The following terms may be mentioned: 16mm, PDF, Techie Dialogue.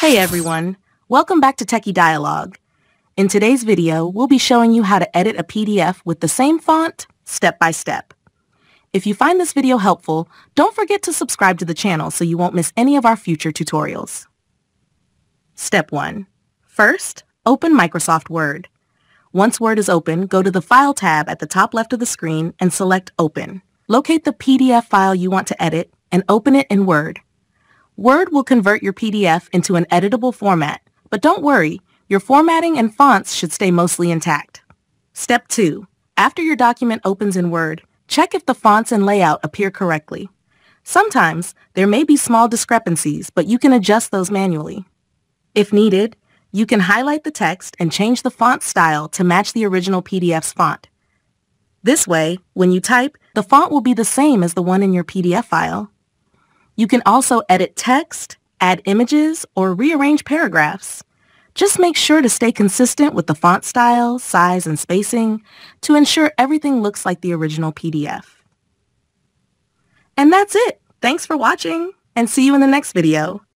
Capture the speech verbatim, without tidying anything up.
Hey everyone, welcome back to Techie Dialogue. In today's video, we'll be showing you how to edit a P D F with the same font, step by step. If you find this video helpful, don't forget to subscribe to the channel so you won't miss any of our future tutorials. Step one. First, open Microsoft Word. Once Word is open, go to the File tab at the top left of the screen and select Open. Locate the P D F file you want to edit and open it in Word. Word will convert your P D F into an editable format, but don't worry, your formatting and fonts should stay mostly intact. Step two. After your document opens in Word, check if the fonts and layout appear correctly. Sometimes, there may be small discrepancies, but you can adjust those manually. If needed, you can highlight the text and change the font style to match the original P D F's font. This way, when you type, the font will be the same as the one in your P D F file. You can also edit text, add images, or rearrange paragraphs. Just make sure to stay consistent with the font style, size, and spacing to ensure everything looks like the original P D F. And that's it. Thanks for watching, and see you in the next video.